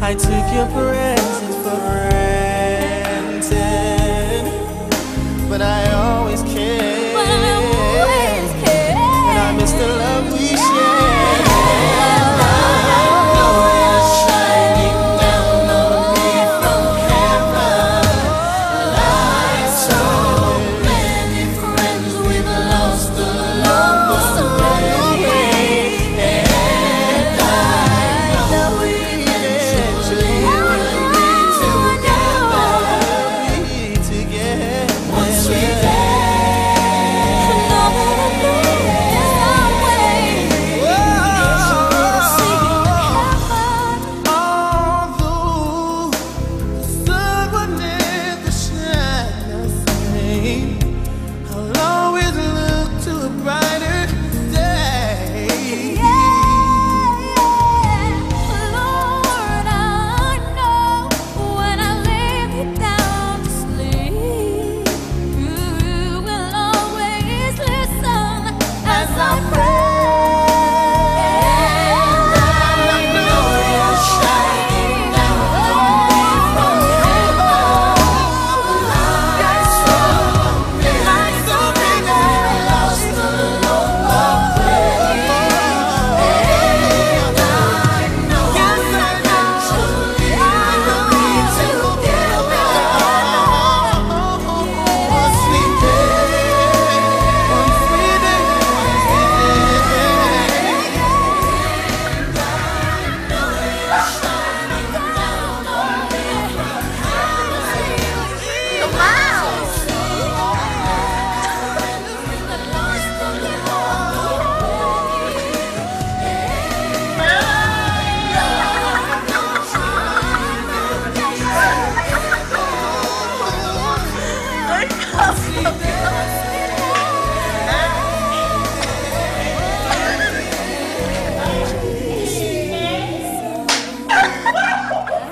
I took your presence for granted, but I always cared, and I miss the love we shared.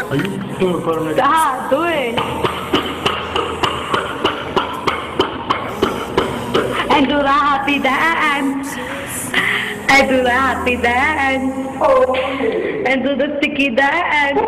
Are you doing for me? Ah, do it. I do the happy dance. And do the sticky dance.